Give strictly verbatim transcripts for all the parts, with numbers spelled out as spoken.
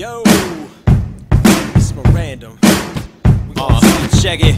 Yo, it's Miranda. Uh, check it.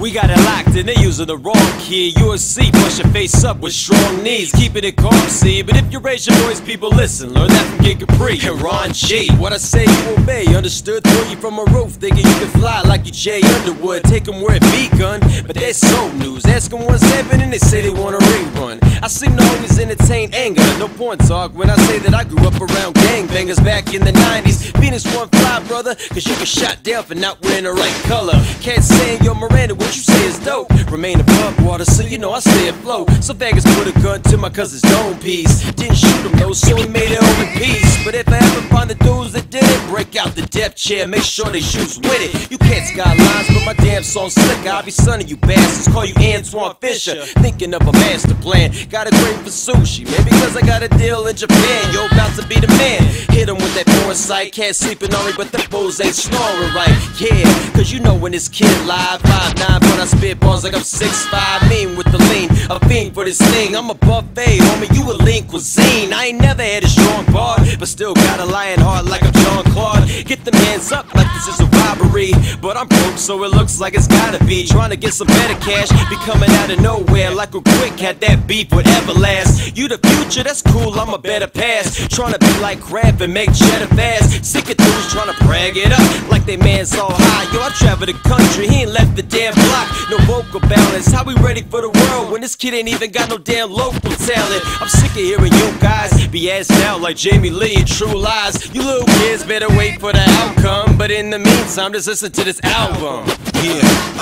We got it locked and they using the wrong key. U S C, push your face up with strong knees, keeping it calm, see. But if you raise your voice, people listen. Learn that from Gigabri and Ron G. What I say, you obey. Understood, throw you from a roof, thinking you can fly like you Jay Underwood. Take them where it be, gun. But that's so news. Ask them what's happening, they say they want a rerun. I seem to always entertain anger. No porn talk when I say that I grew up around gangbangers back in the nineties. Venus one fly, brother, cause you get shot down for not wearing the right color. Can't say yo, Miranda, what you say is dope. Remain above water, so you know I stay afloat. So Vegas put a gun to my cousin's dome piece. Didn't shoot him though, so he made it over peace. But if I ever find the dudes that did it, break out the depth chair, make sure they shoes with it. You cats got lines, but my damn song's slick. I'll be sonning you bastards, call you Antoine Fisher. Thinking of a master plan, got a crave for sushi. Maybe cause I got a deal in Japan, yo, about to be the man. Hit him with that foresight, can't sleep and only, but the bulls ain't snoring right. Yeah, cause you know when this kid live, five nine. But I spit balls like I'm six five, mean with the lean, a fiend for this thing. I'm a buffet, homie, you a lean cuisine. I ain't never had a strong bar, but still got a lion heart like I'm Jean-Claude. Get them hands up like this is a robbery, but I'm broke so it looks like it's gotta be. Trying to get some better cash, be coming out of nowhere like a quick had that beef would ever last. You the future, that's cool, I'm a better pass. Trying to be like Kraft and make cheddar fast. Sick of dudes trying to brag it up like they man's all high. Yo, I travel the country, he ain't left the damn block, no vocal balance. How we ready for the world when this kid ain't even got no damn local talent? I'm sick of hearing you guys be asked out like Jamie Lee and True Lies. You little kids better wait for the outcome, but in the meantime, just listen to this album. Yeah,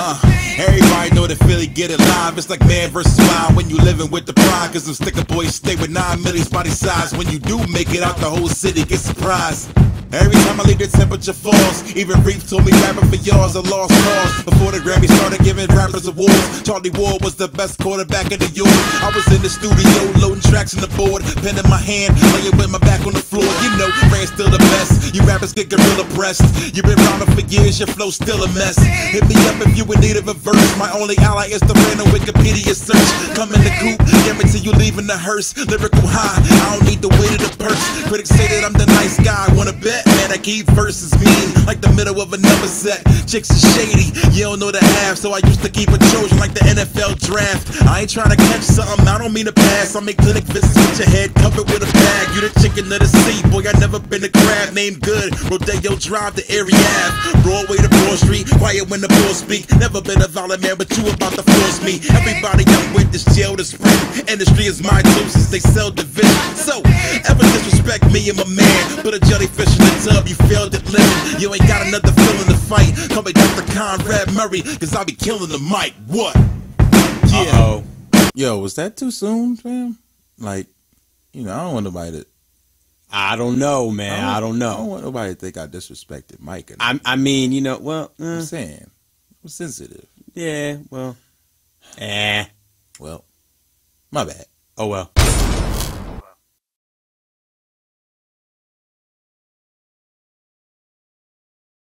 uh, everybody know that Philly get it live. It's like man versus wild when you living with the pride. Cause them sticker boys stay with nine millies body size. When you do make it out, the whole city gets surprised. Every time I leave, the temperature falls. Even Reef told me rapping for yards, a lost cause. Before the Grammy started giving rappers awards, Charlie Ward was the best quarterback in the union. I was in the studio, loading tracks on the board, pen in my hand, laying with my back on the floor. You know, Rand's still the best. You rappers get gorilla pressed. You've been rounding for years, your flow's still a mess. Hit me up if you in need of a verse. My only ally is the random Wikipedia search. Come in the coop, guarantee you leaving the hearse. Lyrical high, I don't need the weight of the purse. Critics say that I'm the nice guy, wanna bet? Man, I keep verses mean, like the middle of another set. Chicks is shady, you don't know the half. So I used to keep a Trojan like the N F L draft. I ain't trying to catch something, I don't mean to pass. I make clinic visits with your head covered with a bag. You the chicken of the sea, boy, I never been a crab. Named good, Rodeo Drive to Area Ave, Broadway to Broad Street, quiet when the bulls speak. Never been a violent man, but you about to force me. Everybody I'm with is jail to spring. Industry is my too, since they sell division. So, ever disrespect me and my man, put a jellyfish in the tub, you failed at living. You ain't got another feeling to fight. Call me Doctor Conrad Murray, cause I'll be killing the mic. What? Yeah. Uh-oh. Yo, was that too soon, fam? Like, you know, I don't want nobody to. I don't know, man. I don't, I don't know. I don't want nobody to think I disrespected Mike. I, I mean, you know, well, uh, I'm saying, I'm sensitive. Yeah, well, eh. Well, my bad. Oh well.